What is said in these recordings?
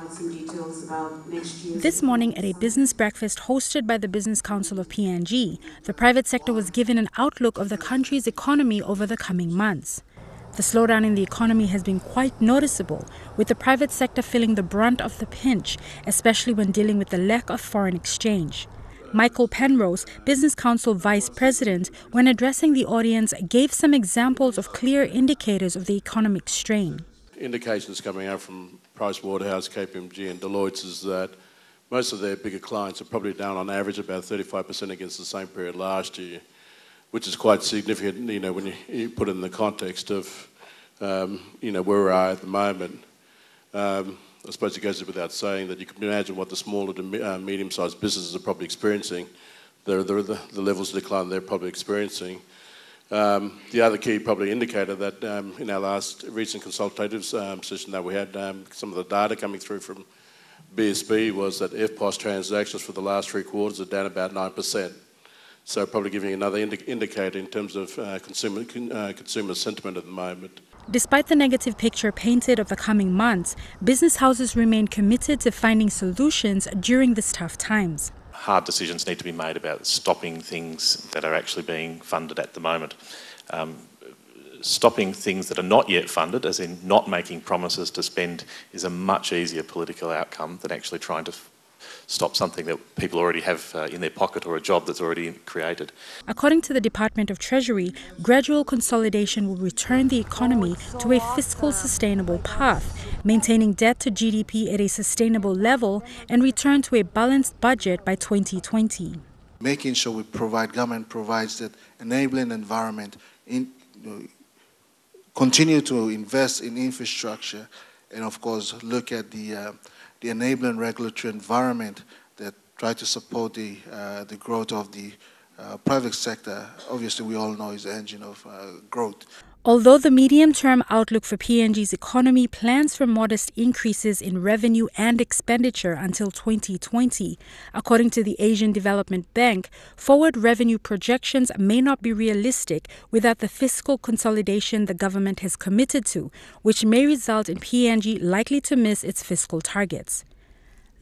provide some details about next year. This morning at a business breakfast hosted by the Business Council of PNG, the private sector was given an outlook of the country's economy over the coming months. The slowdown in the economy has been quite noticeable, with the private sector feeling the brunt of the pinch, especially when dealing with the lack of foreign exchange. Michael Penrose, Business Council Vice President, when addressing the audience, gave some examples of clear indicators of the economic strain. Indications coming out from Pricewaterhouse, KPMG and Deloitte is that most of their bigger clients are probably down on average about 35% against the same period last year, which is quite significant, you know, when you put it in the context of, you know, where we are at the moment. I suppose it goes without saying that you can imagine what the smaller to medium-sized businesses are probably experiencing, the levels of decline they're probably experiencing. The other key probably indicator that in our last recent consultative session that we had, some of the data coming through from BSP was that FPOS transactions for the last 3 quarters are down about 9%. So probably giving another indicator in terms of consumer sentiment at the moment. Despite the negative picture painted of the coming months, business houses remain committed to finding solutions during these tough times. Hard decisions need to be made about stopping things that are actually being funded at the moment. Stopping things that are not yet funded, as in not making promises to spend, is a much easier political outcome than actually trying to stop something that people already have in their pocket or a job that's already created. According to the Department of Treasury, gradual consolidation will return the economy to a fiscal sustainable path, maintaining debt to GDP at a sustainable level and return to a balanced budget by 2020. Making sure we provide, government provides that enabling environment, continue to invest in infrastructure and of course look at the enabling regulatory environment that try to support the growth of the private sector. Obviously, we all know is the engine of growth. Although the medium-term outlook for PNG's economy plans for modest increases in revenue and expenditure until 2020, according to the Asian Development Bank, forward revenue projections may not be realistic without the fiscal consolidation the government has committed to, which may result in PNG likely to miss its fiscal targets.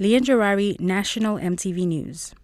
Lian Jarari, National MTV News.